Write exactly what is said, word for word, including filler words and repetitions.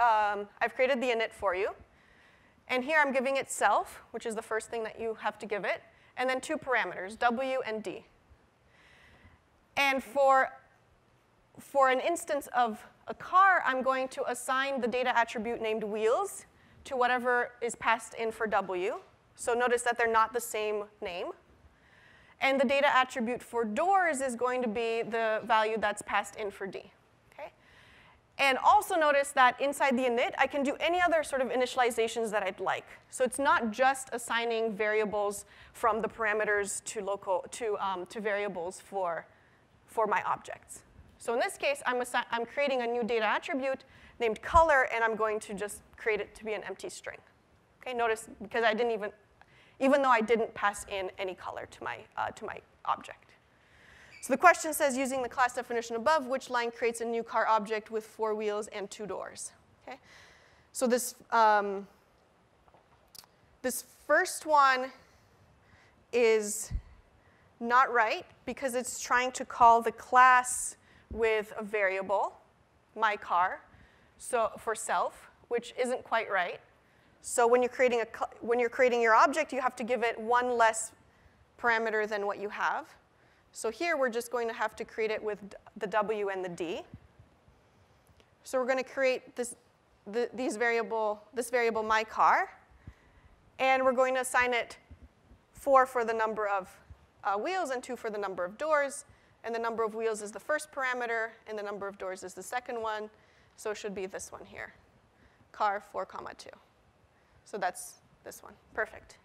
um, I've created the init for you. And here I'm giving it self, which is the first thing that you have to give it, and then two parameters, W and D. And for, for an instance of a car, I'm going to assign the data attribute named wheels to whatever is passed in for W. So notice that they're not the same name. And the data attribute for doors is going to be the value that's passed in for D. And also notice that inside the init, I can do any other sort of initializations that I'd like. So it's not just assigning variables from the parameters to local to um, to variables for for my objects. So in this case, I'm assi I'm creating a new data attribute named color, and I'm going to just create it to be an empty string. Okay, notice because I didn't even even though I didn't pass in any color to my uh, to my object. So the question says, using the class definition above, which line creates a new car object with four wheels and two doors? Okay. So this, um, this first one is not right because it's trying to call the class with a variable, my car, so for self, which isn't quite right. So when you're creating, a, when you're creating your object, you have to give it one less parameter than what you have. So here, we're just going to have to create it with the W and the D. So we're going to create this, the, these variable, this variable, my car. And we're going to assign it four for the number of uh, wheels and two for the number of doors. And the number of wheels is the first parameter, and the number of doors is the second one. So it should be this one here, car four comma two. So that's this one. Perfect.